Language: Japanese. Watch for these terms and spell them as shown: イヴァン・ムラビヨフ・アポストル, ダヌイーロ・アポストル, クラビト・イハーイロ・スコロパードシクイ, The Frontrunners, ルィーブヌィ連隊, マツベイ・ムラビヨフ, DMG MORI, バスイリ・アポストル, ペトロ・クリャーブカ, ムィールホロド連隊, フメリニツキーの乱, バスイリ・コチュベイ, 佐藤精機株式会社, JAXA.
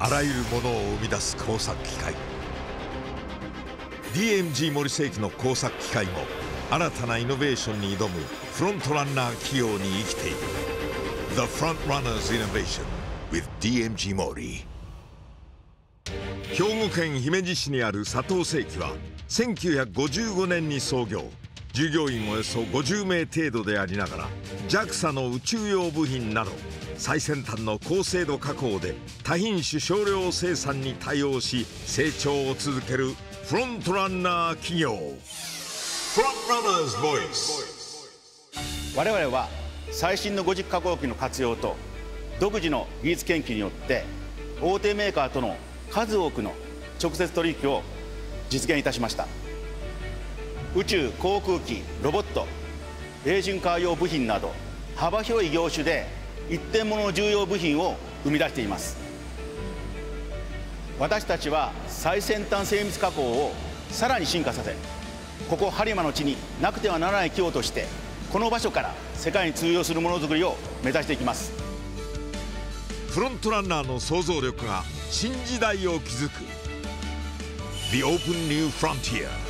あらゆるものを生み出す工作機械、 DMG モリ世紀の工作機械も新たなイノベーションに挑むフロントランナー企業に生きている。 The Frontrunners Innovation with DMG モリ。兵庫県姫路市にある佐藤製機は1955年に創業、従業員およそ50名程度でありながら JAXA の宇宙用部品など最先端の高精度加工で多品種少量生産に対応し成長を続けるフロントランナー企業。我々は最新の5軸加工機の活用と独自の技術研究によって大手メーカーとの数多くの直接取引を実現いたしました。宇宙、航空機、ロボット、霊巡カー用部品など幅広い業種で一点物の重要部品を生み出しています。私たちは最先端精密加工をさらに進化させ、ここ播磨の地になくてはならない企業としてこの場所から世界に通用するものづくりを目指していきます。フロントランナーの創造力が新時代を築く。 The Open New Frontier